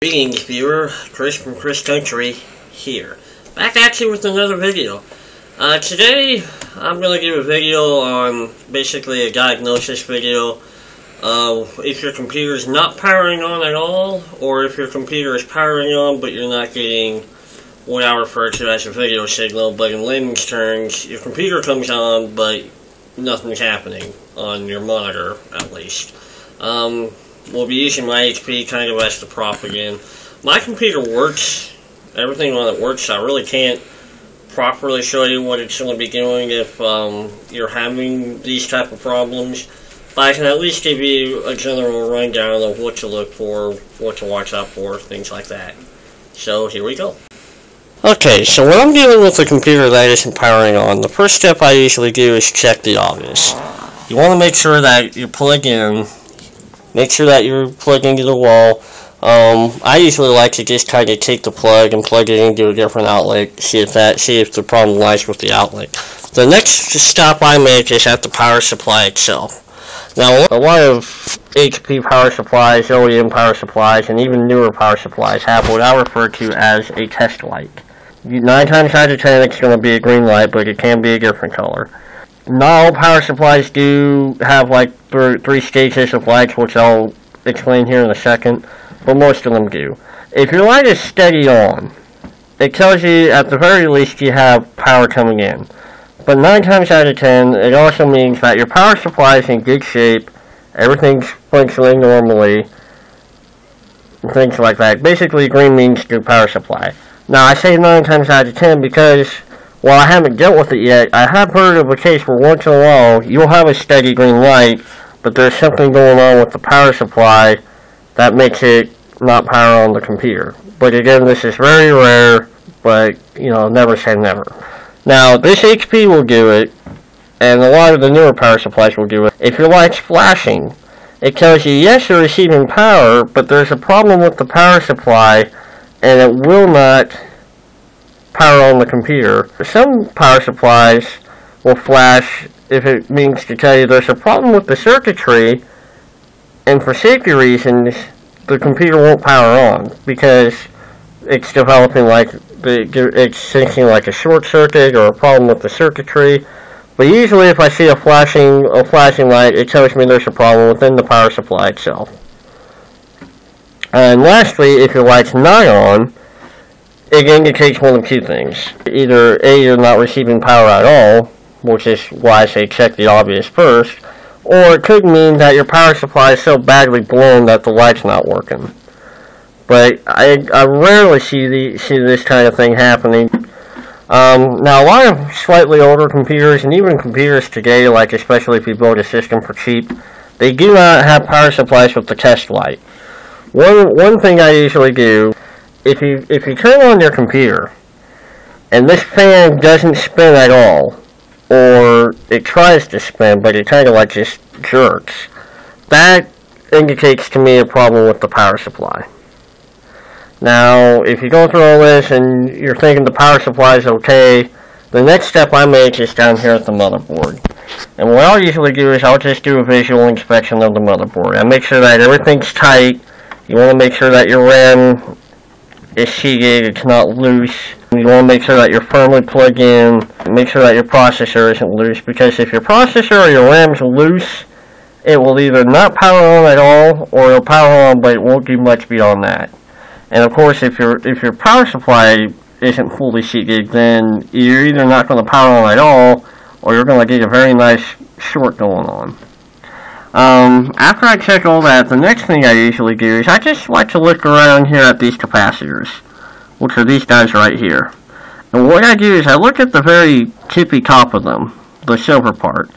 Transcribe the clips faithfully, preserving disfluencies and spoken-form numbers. Greetings, viewer. Chris from Chris Country here. Back at you with another video. Uh, today, I'm going to do a video on basically a diagnosis video of if your computer is not powering on at all, or if your computer is powering on but you're not getting what I refer to as a video signal, but in layman's terms, your computer comes on but nothing's happening on your monitor, at least. Um... We'll be using my H P kind of as the prop again. My computer works. Everything on it works. I really can't properly show you what it's going to be doing if um, you're having these type of problems. But I can at least give you a general rundown of what to look for, what to watch out for, things like that. So here we go. Okay, so when I'm dealing with a computer that isn't powering on, the first step I usually do is check the obvious. You want to make sure that you plug in. Make sure that you're plugged into the wall. Um, I usually like to just kind of take the plug and plug it into a different outlet. See if that, see if the problem lies with the outlet. The next stop I make is at the power supply itself. Now, a lot of H P power supplies, O E M power supplies, and even newer power supplies have what I refer to as a test light. Nine times out of ten, it's going to be a green light, but it can be a different color. Not all power supplies do have like th three stages of lights, which I'll explain here in a second, but most of them do. If your light is steady on, it tells you at the very least you have power coming in. But nine times out of ten, it also means that your power supply is in good shape, everything's functioning normally, and things like that. Basically, green means good power supply. Now, I say nine times out of ten because, well, I haven't dealt with it yet. I have heard of a case where once in a while you'll have a steady green light, but there's something going on with the power supply that makes it not power on the computer. But again, this is very rare, but, you know, never say never. Now, this H P will do it, and a lot of the newer power supplies will do it. If your light's flashing, it tells you, yes, you're receiving power, but there's a problem with the power supply, and it will not power on the computer. Some power supplies will flash if it means to tell you there's a problem with the circuitry, and for safety reasons the computer won't power on because it's developing like the, it's sensing like a short circuit or a problem with the circuitry. But usually if I see a flashing a flashing light, it tells me there's a problem within the power supply itself. And lastly, if your light's not on, it indicates one of two things. Either A, you're not receiving power at all, which is why I say check the obvious first, or it could mean that your power supply is so badly blown that the light's not working. But I, I rarely see, the, see this kind of thing happening. Um, now, a lot of slightly older computers, and even computers today, like especially if you build a system for cheap, they do not have power supplies with the test light. One, one thing I usually do, If you, if you turn on your computer and this fan doesn't spin at all, or it tries to spin but it kind of like just jerks, that indicates to me a problem with the power supply. Now, if you go through all this and you're thinking the power supply is okay, the next step I make is down here at the motherboard. And what I'll usually do is I'll just do a visual inspection of the motherboard. I make sure that everything's tight. You want to make sure that your RAM is seated, it's not loose. You want to make sure that you're firmly plugged in. Make sure that your processor isn't loose, because if your processor or your RAM's loose, it will either not power on at all, or it'll power on but it won't do much beyond that. And of course, if your if your power supply isn't fully seated, then you're either not going to power on at all, or you're going to get a very nice short going on. Um, after I check all that, the next thing I usually do is I just like to look around here at these capacitors, which are these guys right here. And what I do is I look at the very tippy top of them, the silver part.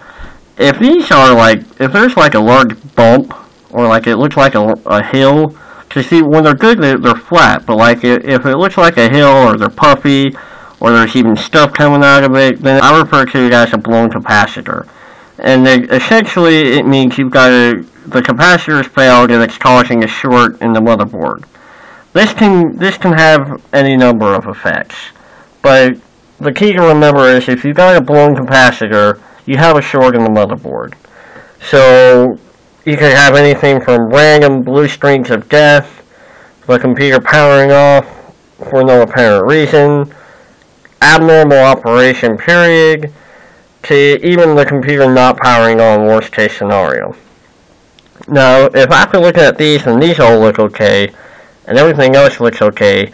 If these are like, if there's like a large bump, or like it looks like a, a hill, because see, when they're good, they're, they're flat, but like it, if it looks like a hill, or they're puffy, or there's even stuff coming out of it, then I refer to it as a blown capacitor. And they, essentially, it means you've got a, the capacitor's failed and it's causing a short in the motherboard. This can this can have any number of effects, but the key to remember is if you've got a blown capacitor, you have a short in the motherboard. So you could have anything from random blue strings of death the computer powering off for no apparent reason, abnormal operation period, to even the computer not powering on, worst case scenario. Now, if after looking at these and these all look okay, and everything else looks okay,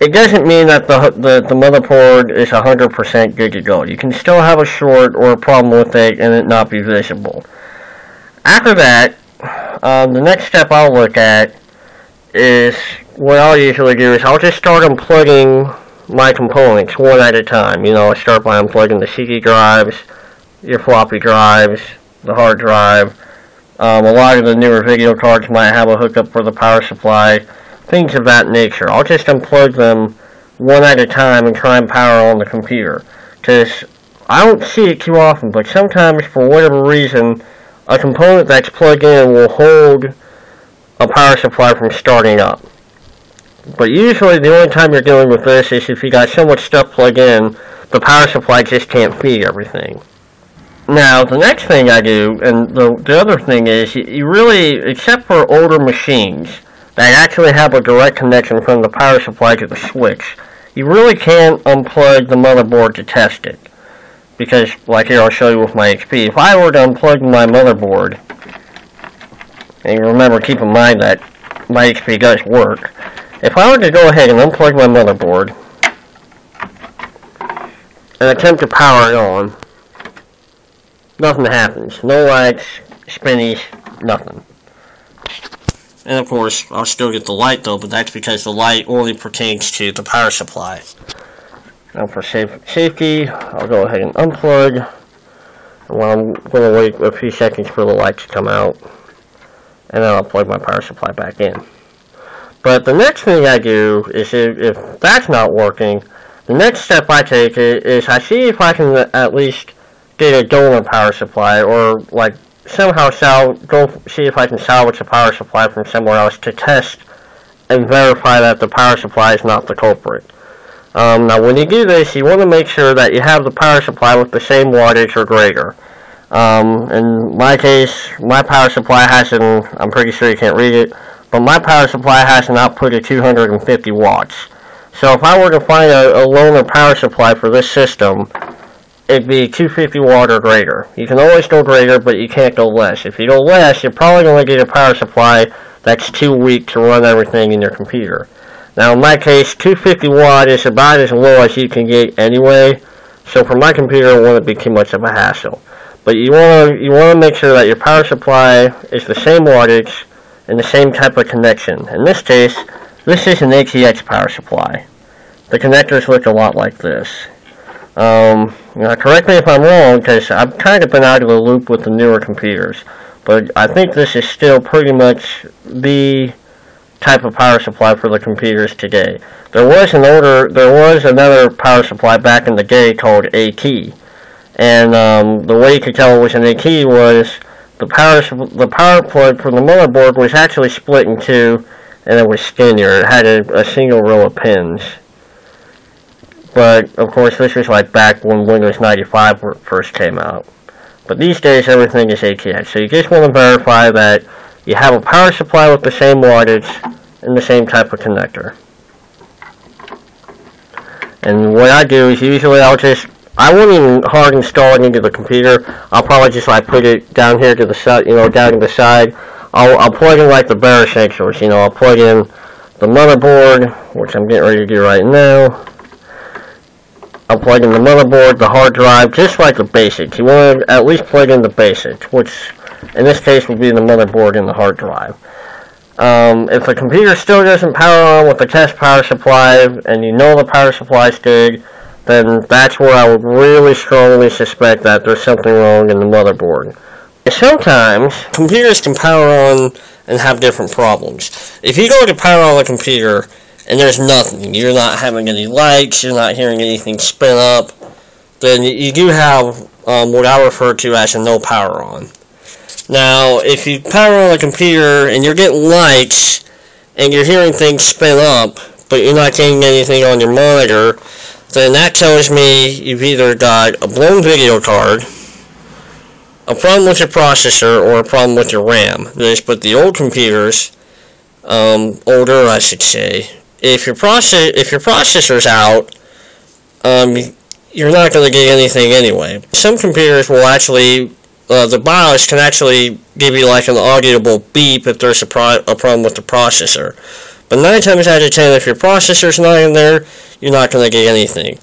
it doesn't mean that the, the, the motherboard is one hundred percent good to go. You can still have a short or a problem with it and it not be visible. After that, um, the next step I'll look at is what I'll usually do is I'll just start unplugging my components one at a time. You know, I start by unplugging the C D drives, your floppy drives, the hard drive. Um, a lot of the newer video cards might have a hookup for the power supply, things of that nature. I'll just unplug them one at a time and try and power on the computer. Because I don't see it too often, but sometimes for whatever reason, a component that's plugged in will hold a power supply from starting up. But usually the only time you're dealing with this is if you got so much stuff plugged in, the power supply just can't feed everything. Now, the next thing I do, and the, the other thing is, you, you really, except for older machines that actually have a direct connection from the power supply to the switch, you really can't unplug the motherboard to test it. Because, like here, I'll show you with my H P. If I were to unplug my motherboard, and remember, keep in mind that my H P does work. If I were to go ahead and unplug my motherboard, and attempt to power it on, nothing happens. No lights, spinnies, nothing. And of course, I'll still get the light though, but that's because the light only pertains to the power supply. Now for safe safety, I'll go ahead and unplug. And while I'm going to wait a few seconds for the light to come out, and then I'll plug my power supply back in. But the next thing I do is if, if that's not working, the next step I take is I see if I can at least get a donor power supply, or like somehow sal go see if I can salvage a power supply from somewhere else to test and verify that the power supply is not the culprit. Um, now when you do this, you want to make sure that you have the power supply with the same wattage or greater. Um, in my case, my power supply has an, I'm pretty sure you can't read it, but my power supply has an output of two hundred fifty watts. So if I were to find a, a loaner power supply for this system, it'd be two hundred fifty watt or greater. You can always go greater, but you can't go less. If you go less, you're probably going to get a power supply that's too weak to run everything in your computer. Now, in my case, two hundred fifty watt is about as low as you can get anyway. So for my computer, it wouldn't be too much of a hassle. But you want to you want to make sure that your power supply is the same wattage and the same type of connection. In this case, this is an A T X power supply. The connectors look a lot like this. Um, now correct me if I'm wrong, because I've kind of been out of the loop with the newer computers, but I think this is still pretty much the type of power supply for the computers today. There was an older, there was another power supply back in the day called A T, and um, the way you could tell it was an A T was the power the power plug from the motherboard was actually split in two, and it was skinnier. It had a, a single row of pins. But, of course, this was like back when Windows ninety-five first came out. But these days, everything is A T X. So you just want to verify that you have a power supply with the same wattage and the same type of connector. And what I do is usually I'll just, I won't even hard install it into the computer. I'll probably just like put it down here to the side, you know, down to the side. I'll, I'll plug in like the bare essentials, you know, I'll plug in the motherboard, which I'm getting ready to do right now. I'll plug in the motherboard, the hard drive, just like the basics. You want to at least plug in the basics, which in this case would be the motherboard and the hard drive. Um, if the computer still doesn't power on with the test power supply, and you know the power supply is good, then that's where I would really strongly suspect that there's something wrong in the motherboard. Sometimes, computers can power on and have different problems. If you go to power on a computer, and there's nothing, you're not having any lights, you're not hearing anything spin up, then you do have um, what I refer to as a no power on. Now, if you power on a computer and you're getting lights, and you're hearing things spin up, but you're not getting anything on your monitor, then that tells me you've either got a blown video card, a problem with your processor, or a problem with your RAM. This, but the old computers, um, older, I should say. If your process if your processor's out, um, you're not going to get anything anyway. Some computers will actually, uh, the BIOS can actually give you like an audible beep if there's a, pro a problem with the processor. But nine times out of ten, if your processor's not in there, you're not going to get anything.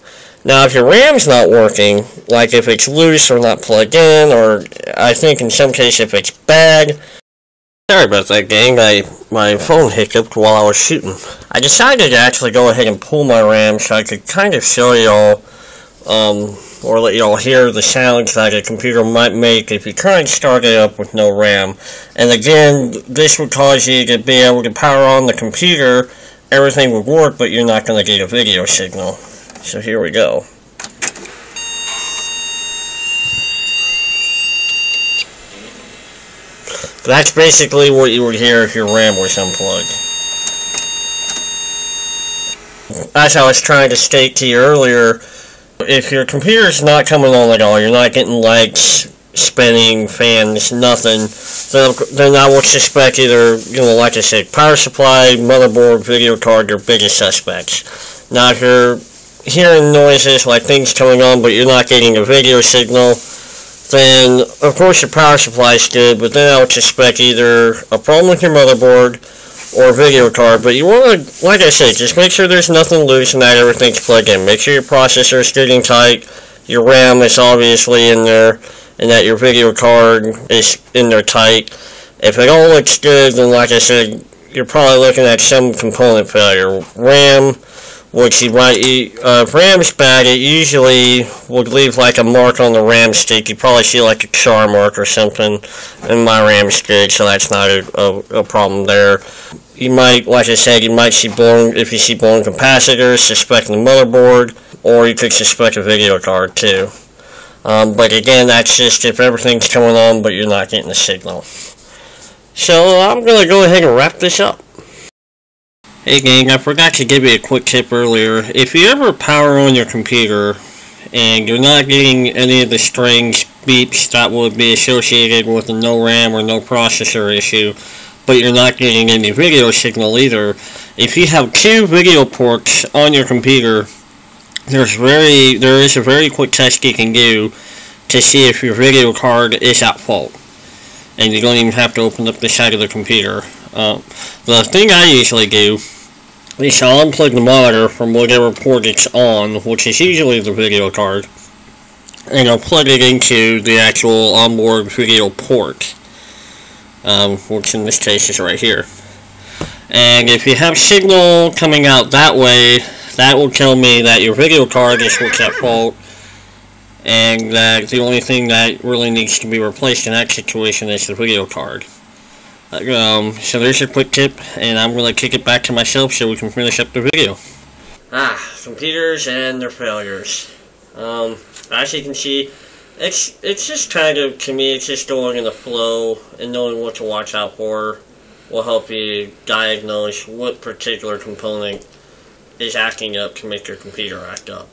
Now, if your RAM's not working, like if it's loose or not plugged in, or I think in some cases if it's bad. Sorry about that, gang. I, my phone hiccuped while I was shooting. I decided to actually go ahead and pull my RAM so I could kind of show y'all, um, or let y'all hear the sounds that a computer might make if you try and start it up with no RAM. And again, this would cause you to be able to power on the computer. Everything would work, but you're not going to get a video signal. So here we go. That's basically what you would hear if your RAM was unplugged. As I was trying to state to you earlier, if your computer's not coming on at all, you're not getting lights, spinning, fans, nothing, then, then I would suspect either, you know, like I said, power supply, motherboard, video card, your biggest suspects. Now if you're hearing noises like things coming on but you're not getting a video signal, then of course your power supply is good, but then I would suspect either a problem with your motherboard or a video card. But you want to, like I said, just make sure there's nothing loose and that everything's plugged in. Make sure your processor is getting tight, your RAM is obviously in there, and that your video card is in there tight. If it all looks good, then like I said, you're probably looking at some component failure. RAM, which you might, uh, if RAM's bad, it usually would leave like a mark on the RAM stick. You probably see like a char mark or something, and my RAM's good, so that's not a, a, a problem there. You might, like I said, you might see blown, if you see blown capacitors, suspect the motherboard, or you could suspect a video card too. Um, but again, that's just if everything's coming on, but you're not getting the signal. So I'm going to go ahead and wrap this up. Hey gang, I forgot to give you a quick tip earlier. If you ever power on your computer and you're not getting any of the strange beeps that would be associated with a no RAM or no processor issue, but you're not getting any video signal either, if you have two video ports on your computer, there's very, there is a very quick test you can do to see if your video card is at fault. And you don't even have to open up the side of the computer. Uh, the thing I usually do is I'll unplug the monitor from whatever port it's on, which is usually the video card, and I'll plug it into the actual onboard video port, um, which in this case is right here. And if you have signal coming out that way, that will tell me that your video card is what's at fault, and that the only thing that really needs to be replaced in that situation is the video card. Um, so there's your quick tip, and I'm going to kick it back to myself so we can finish up the video. Ah, computers and their failures. Um, as you can see, it's it's just kind of, to me, it's just going in the flow, and knowing what to watch out for will help you diagnose what particular component is acting up to make your computer act up.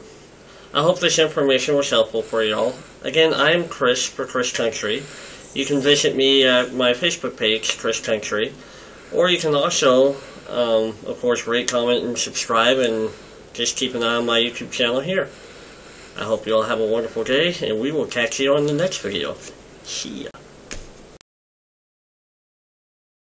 I hope this information was helpful for y'all. Again, I am Chris for Chris Country. You can visit me at my Facebook page, Chris Country, or you can also, um, of course, rate, comment, and subscribe, and just keep an eye on my YouTube channel here. I hope you all have a wonderful day, and we will catch you on the next video. See ya.